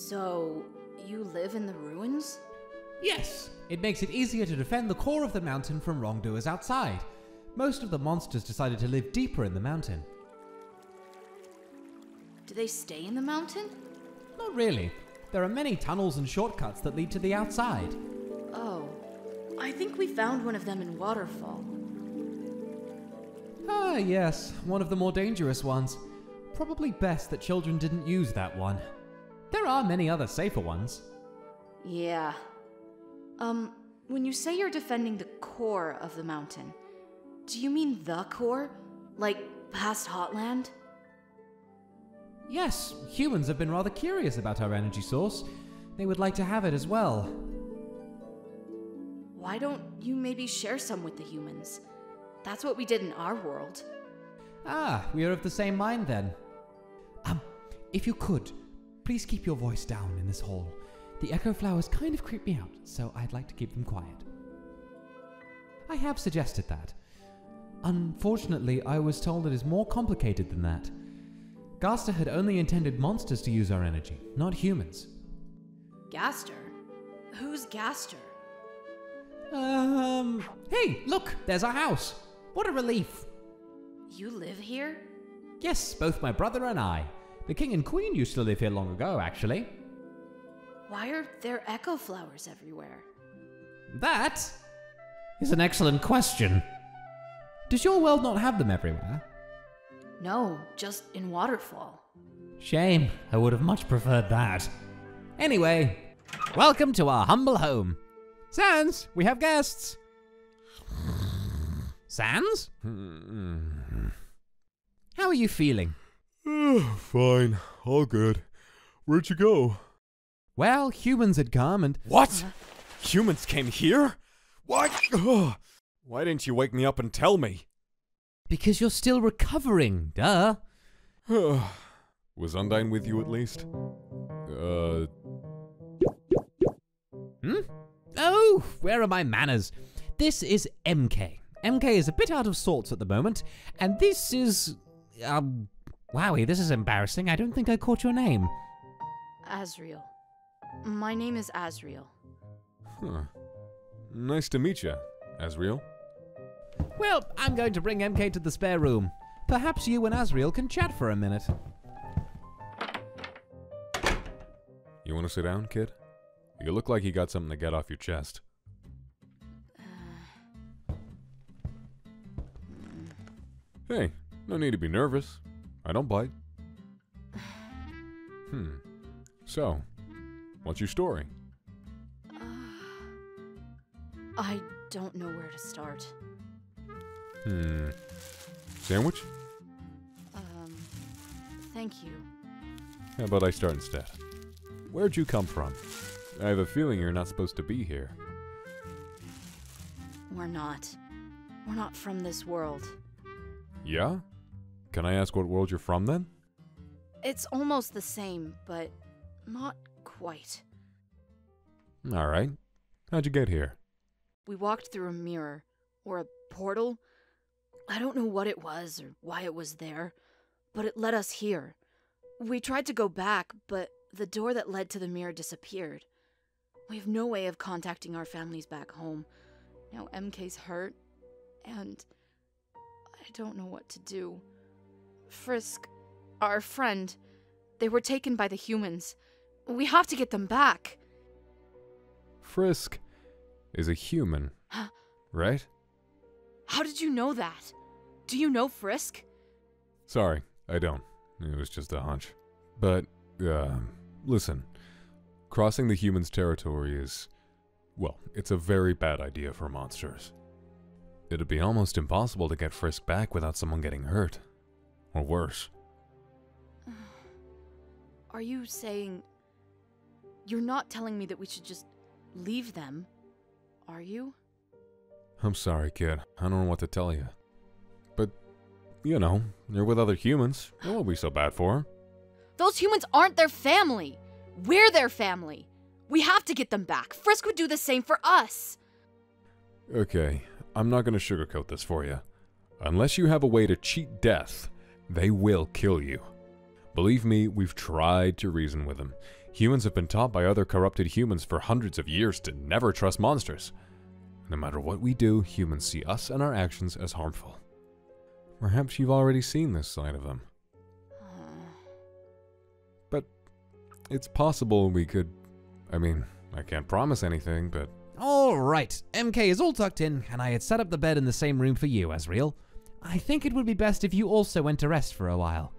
So, you live in the ruins? Yes. It makes it easier to defend the core of the mountain from wrongdoers outside. Most of the monsters decided to live deeper in the mountain. Do they stay in the mountain? Not really. There are many tunnels and shortcuts that lead to the outside. Oh. I think we found one of them in Waterfall. Ah, yes. One of the more dangerous ones. Probably best that children didn't use that one. There are many other safer ones. Yeah. When you say you're defending the core of the mountain, do you mean the core? Like, past Hotland? Yes, humans have been rather curious about our energy source. They would like to have it as well. Why don't you maybe share some with the humans? That's what we did in our world. Ah, we are of the same mind then. If you could, please keep your voice down in this hall. The echo flowers kind of creep me out, so I'd like to keep them quiet. I have suggested that. Unfortunately, I was told it is more complicated than that. Gaster had only intended monsters to use our energy, not humans. Gaster? Who's Gaster? Hey, look! There's our house! What a relief! You live here? Yes, both my brother and I. The king and queen used to live here long ago, actually. Why are there echo flowers everywhere? That is an excellent question. Does your world not have them everywhere? No, just in Waterfall. Shame, I would have much preferred that. Anyway, welcome to our humble home. Sans, we have guests. Sans? How are you feeling? Fine, all good. Where'd you go? Well, humans had come and— What? Humans came here? Why? Why didn't you wake me up and tell me? Because you're still recovering, duh. Was Undyne with you at least? Oh, where are my manners? This is MK. MK is a bit out of sorts at the moment, and this is... Wowie, this is embarrassing. I don't think I caught your name. Asriel. My name is Asriel. Huh. Nice to meet you, Asriel. Well, I'm going to bring MK to the spare room. Perhaps you and Asriel can chat for a minute. You want to sit down, kid? You look like you got something to get off your chest. Hey, no need to be nervous. I don't bite. So, what's your story? I don't know where to start. Sandwich? Thank you. How about I start instead? Where'd you come from? I have a feeling you're not supposed to be here. We're not. We're not from this world. Yeah? Can I ask what world you're from then? It's almost the same, but not quite. Alright. How'd you get here? We walked through a mirror, or a portal. I don't know what it was or why it was there, but it led us here. We tried to go back, but the door that led to the mirror disappeared. We have no way of contacting our families back home. Now MK's hurt, and I don't know what to do. Frisk, our friend, they were taken by the humans. We have to get them back. Frisk is a human, right? How did you know that? Do you know Frisk? Sorry, I don't. It was just a hunch. But, listen. Crossing the humans' territory is... well, it's a very bad idea for monsters. It'd be almost impossible to get Frisk back without someone getting hurt. Or worse. Are you saying... you're not telling me that we should just leave them, are you? I'm sorry, kid. I don't know what to tell you. But, you know, you're with other humans. It won't be so bad for them. Those humans aren't their family! We're their family! We have to get them back! Frisk would do the same for us! Okay, I'm not gonna sugarcoat this for you. Unless you have a way to cheat death, they will kill you. Believe me, we've tried to reason with them. Humans have been taught by other corrupted humans for hundreds of years to never trust monsters. No matter what we do, humans see us and our actions as harmful. Perhaps you've already seen this side of them. But it's possible we could... I mean, I can't promise anything, but... Alright, MK is all tucked in, and I had set up the bed in the same room for you, Asriel. I think it would be best if you also went to rest for a while.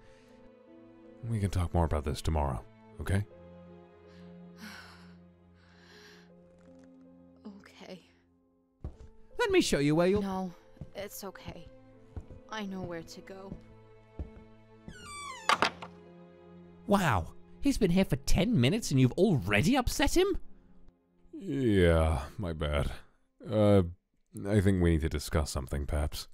We can talk more about this tomorrow, okay? Okay. Let me show you where you'll... No, it's okay. I know where to go. Wow, he's been here for 10 minutes and you've already upset him? Yeah, my bad. I think we need to discuss something, perhaps.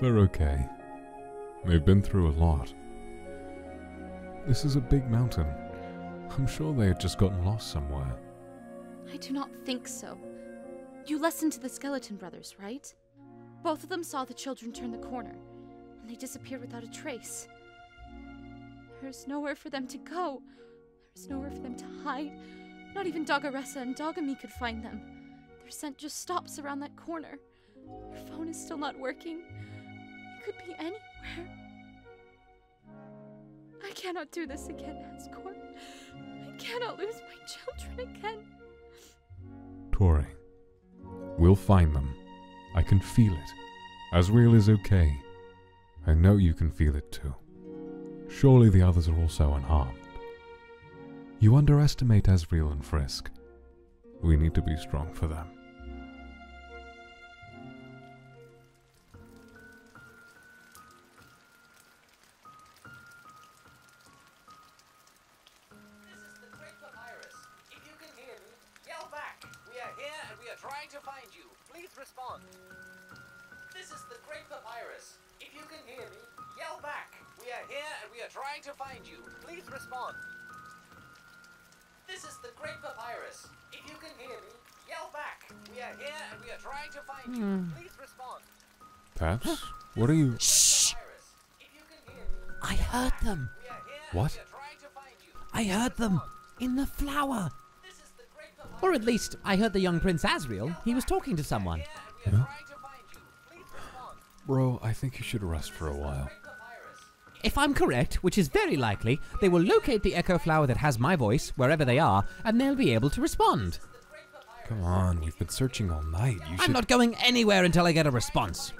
They're okay. They've been through a lot. This is a big mountain. I'm sure they had just gotten lost somewhere. I do not think so. You listened to the Skeleton Brothers, right? Both of them saw the children turn the corner, and they disappeared without a trace. There's nowhere for them to go. There's nowhere for them to hide. Not even Dogaressa and Dogami could find them. Their scent just stops around that corner. Your phone is still not working. It could be anywhere. I cannot do this again, Asgore. I cannot lose my children again. Corey, we'll find them. I can feel it. Asriel is okay. I know you can feel it too. Surely the others are also unharmed. You underestimate Asriel and Frisk. We need to be strong for them. Or at least, I heard the young Prince Asriel. He was talking to someone. Huh? Bro, I think you should rest for a while. If I'm correct, which is very likely, they will locate the echo flower that has my voice, wherever they are, and they'll be able to respond. Come on, you've been searching all night. You should... I'm not going anywhere until I get a response.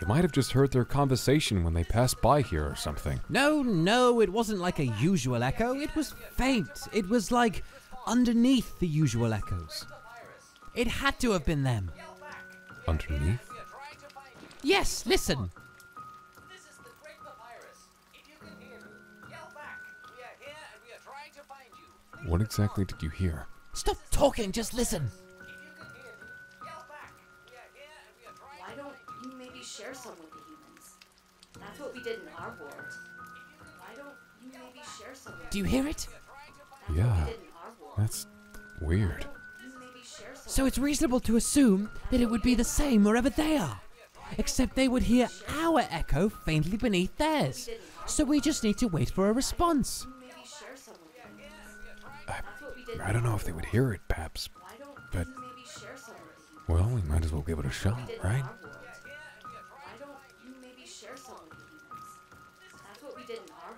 You might have just heard their conversation when they passed by here or something. No, no, it wasn't like a usual echo. It was faint. It was like... underneath the usual echoes. It had to have been them. Underneath? Yes, listen. This is the Great Papyrus. If you can hear me, yell back. We are here and we are trying to find you. What exactly did you hear? Stop talking, just listen. If you can hear me, yell back. We are here and we are trying to find you. Why don't you maybe share some with the humans? That's what we did in our world. Why don't you maybe share some with the humans? Do you hear it? Yeah. That's weird. So it's reasonable to assume that it would be the same wherever they are, except they would hear our echo faintly beneath theirs. So we just need to wait for a response. I don't know if they would hear it, perhaps, but well, we might as well give it a shot, right? That's what we did in our